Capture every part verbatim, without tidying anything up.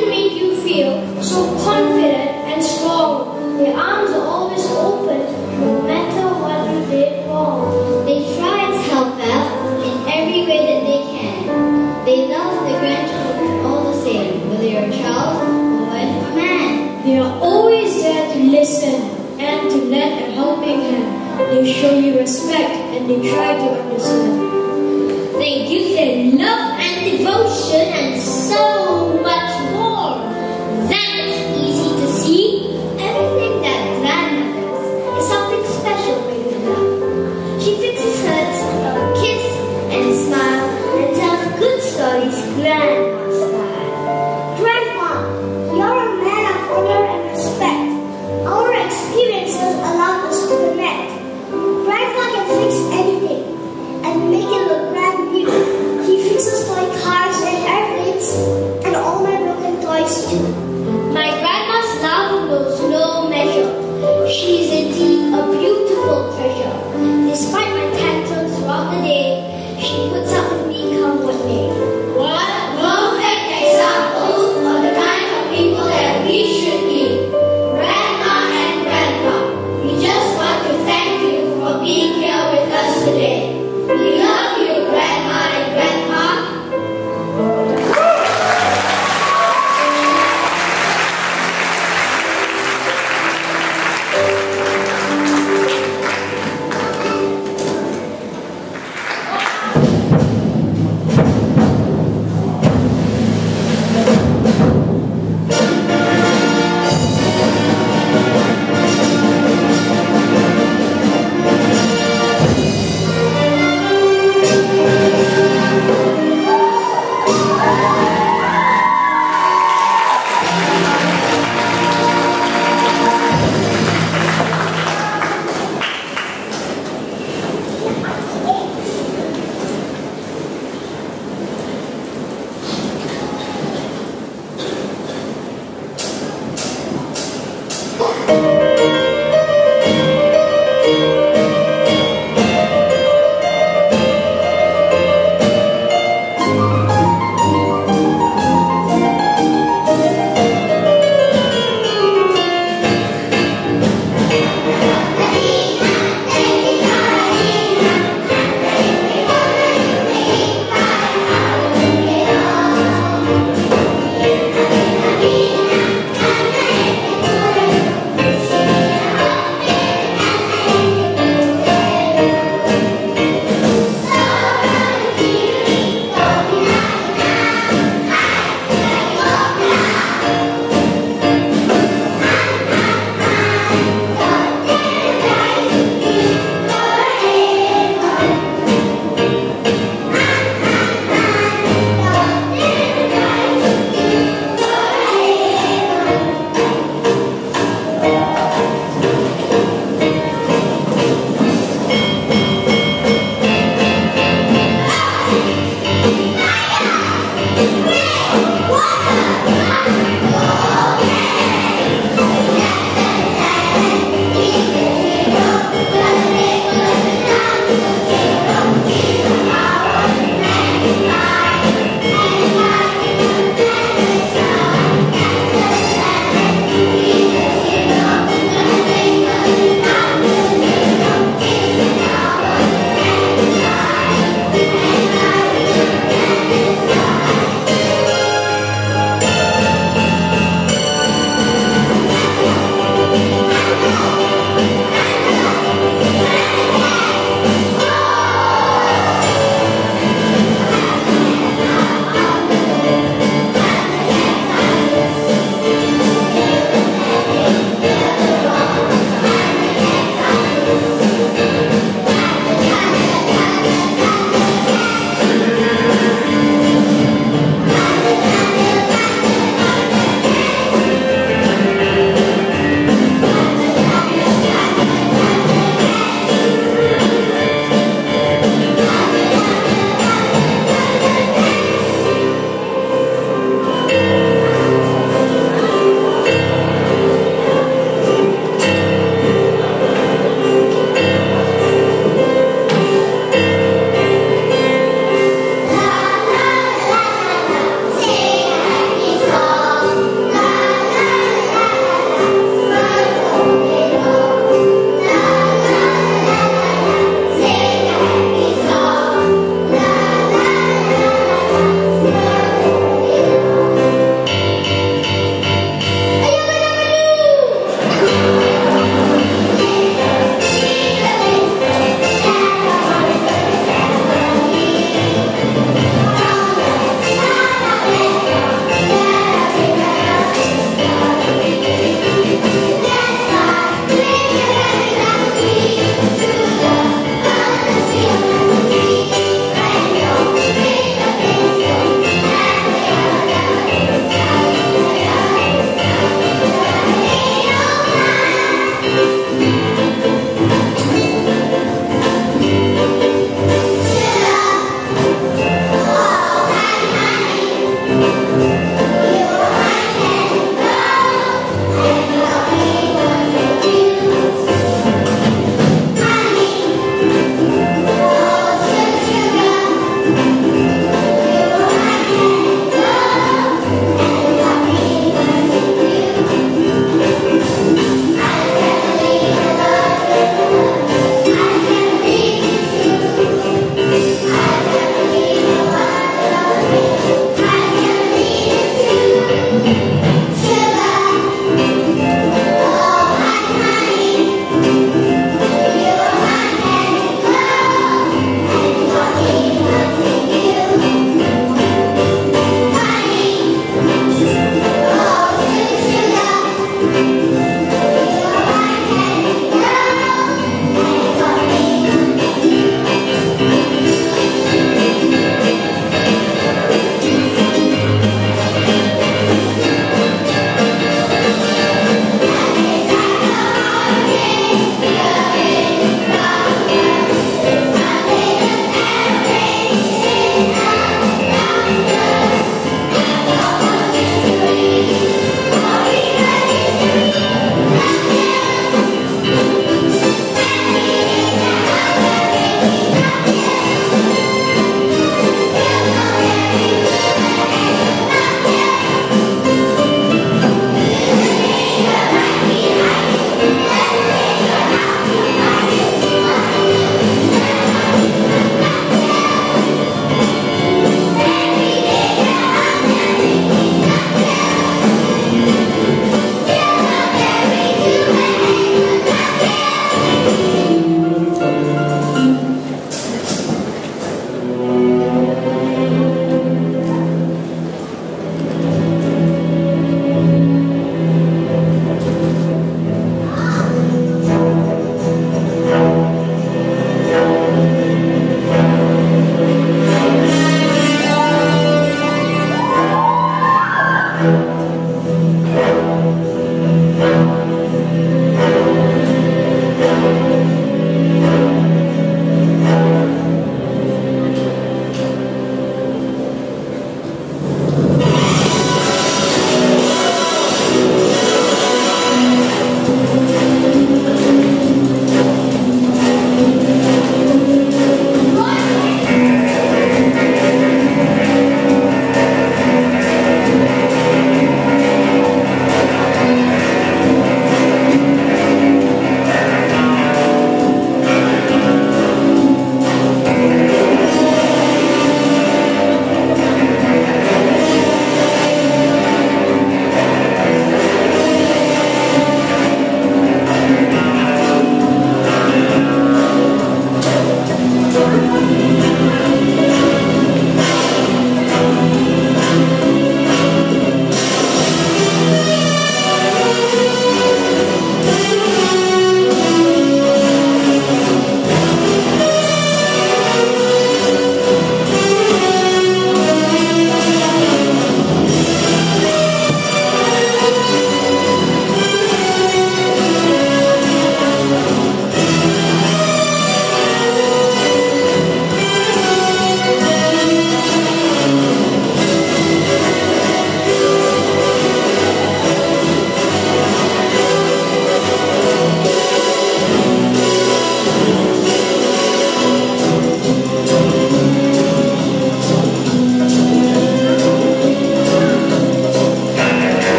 can make you feel so confident and strong. Their arms are always open, no matter what you did wrong. They try to help out in every way that they can. They love their grandchildren all the same, whether you're a child or a man. They are always there to listen and to lend a helping hand. They show you respect and they try to understand. They give their love and devotion and so much more. That is easy to see. Everything that grandmother does is something special made of love. She fixes hurts, kisses and smiles, and tells good stories grandma style. Grandma, you're a man of honor and respect. Our experiences allow us to connect. Grandma can fix anything and make it look grand. He fixes toy cars and airplanes.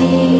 No.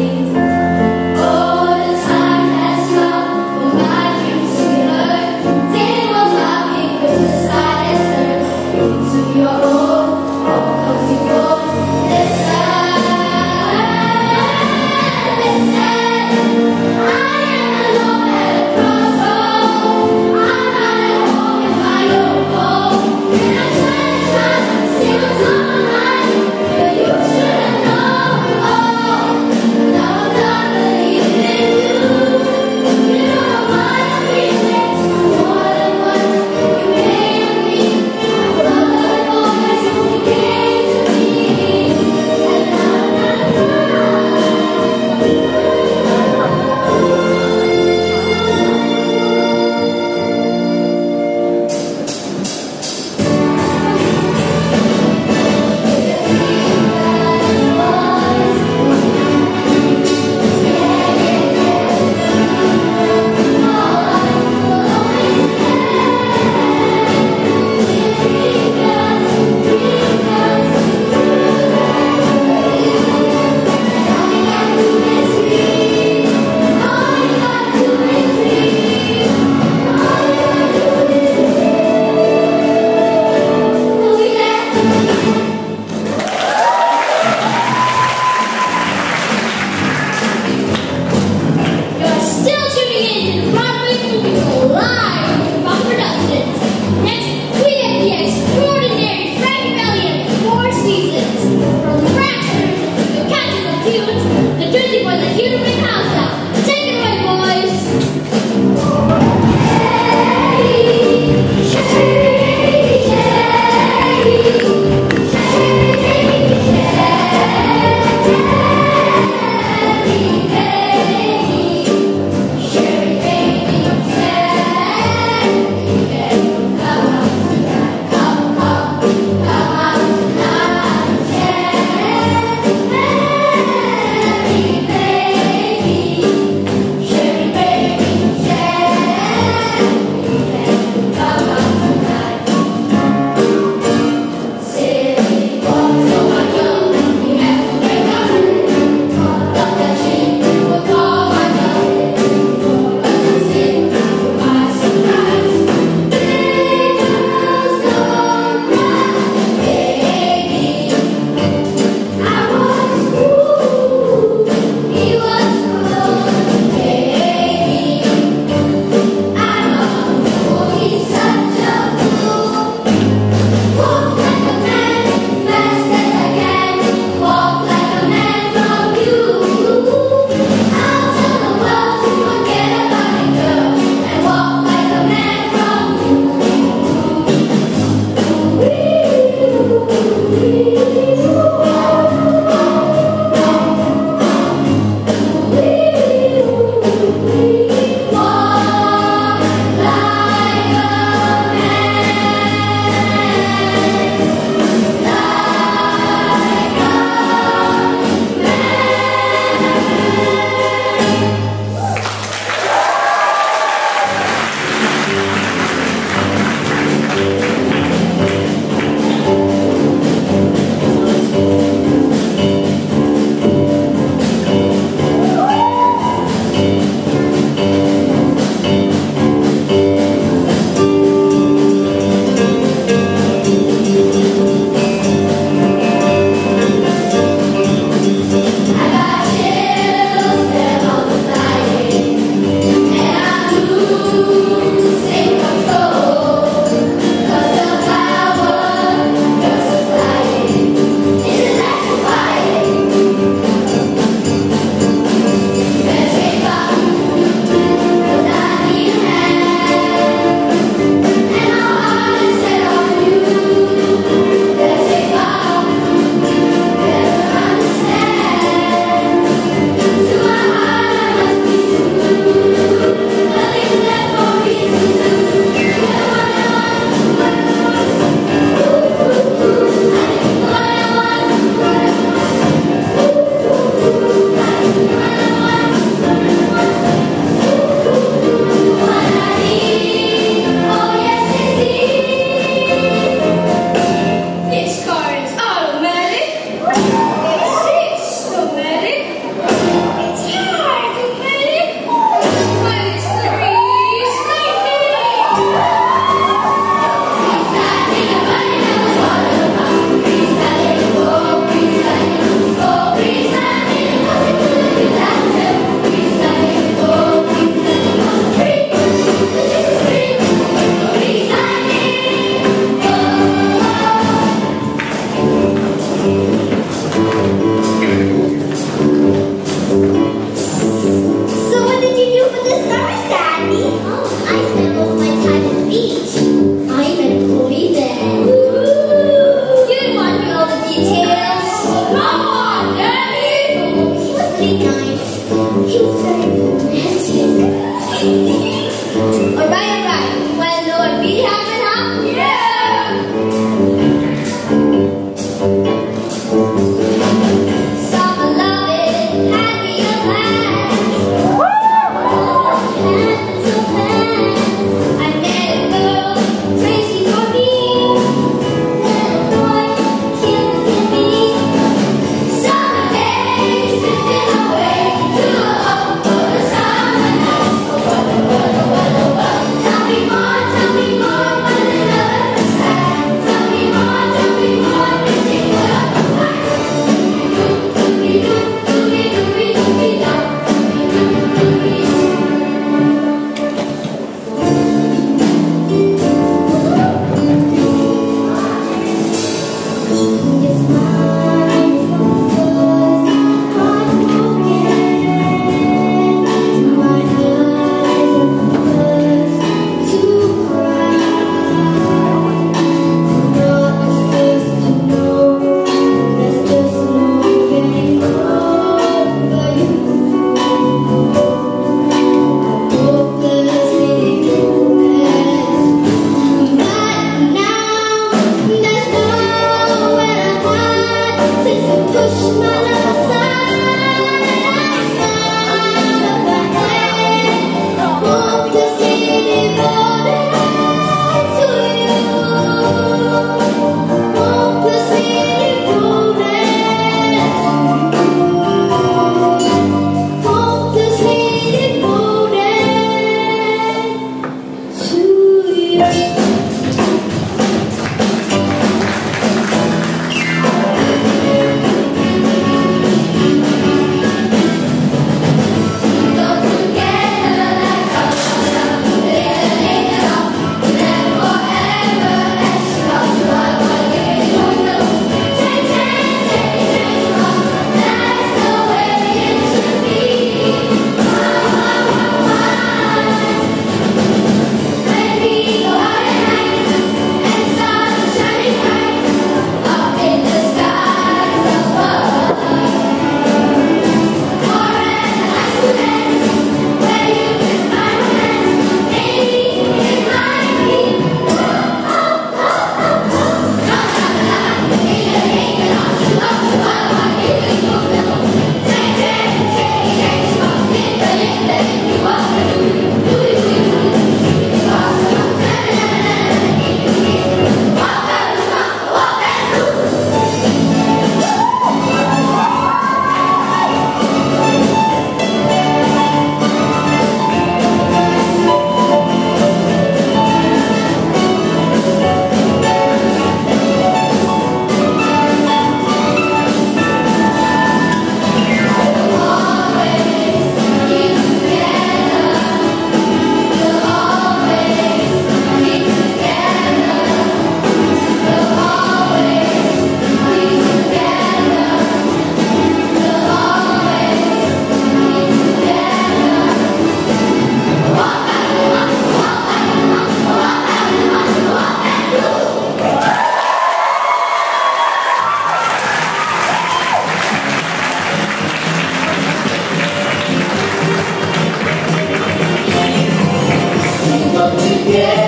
Yeah.